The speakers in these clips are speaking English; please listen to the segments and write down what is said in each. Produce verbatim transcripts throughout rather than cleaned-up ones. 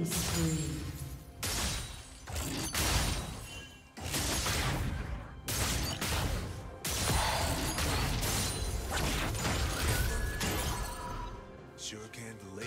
Spree. Sure can delay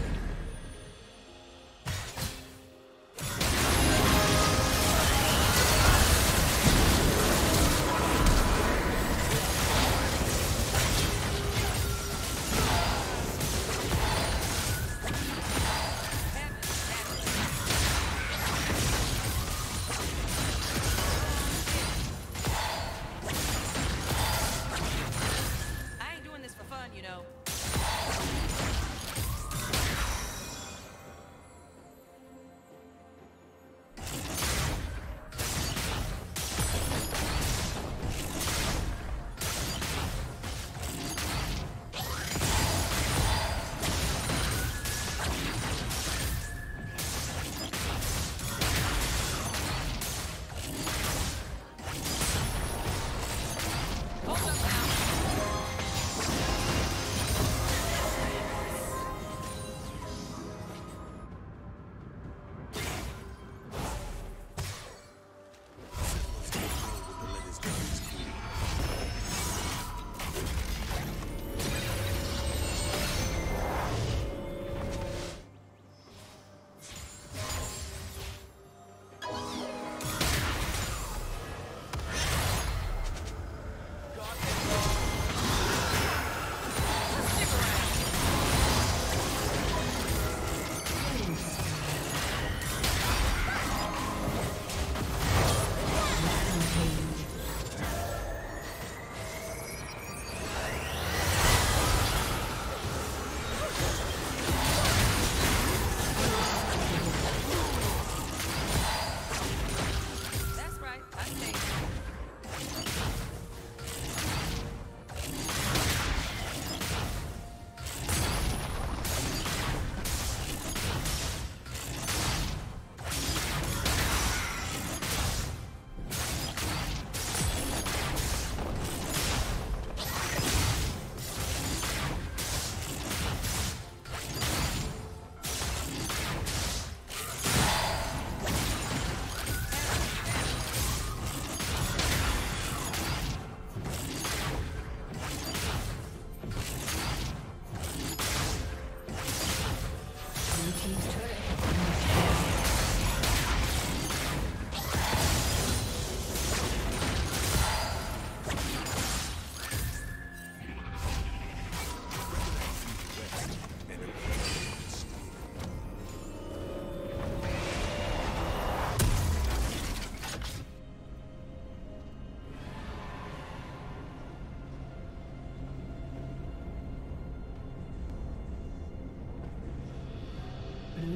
Blue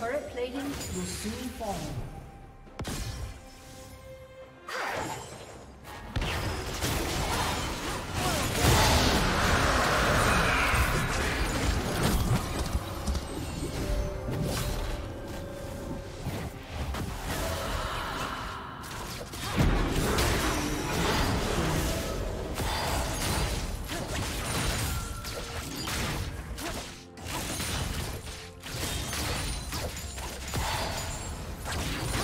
Turret plating will soon fall. You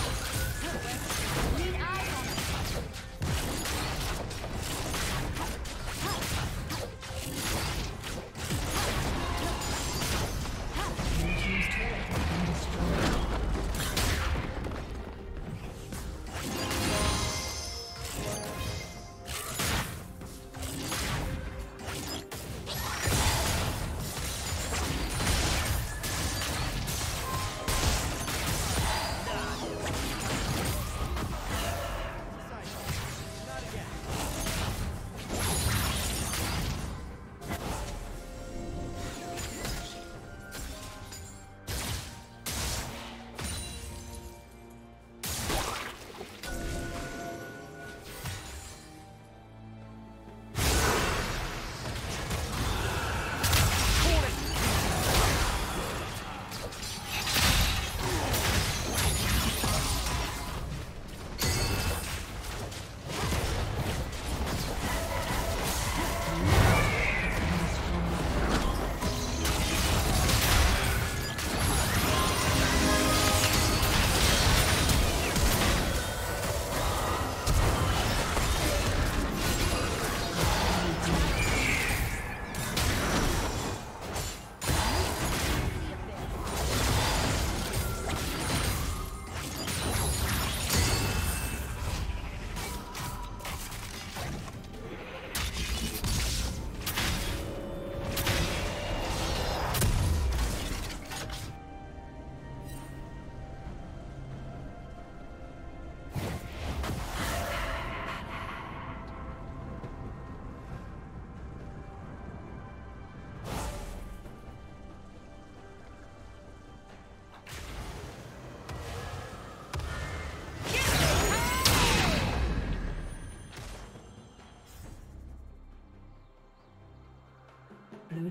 Blue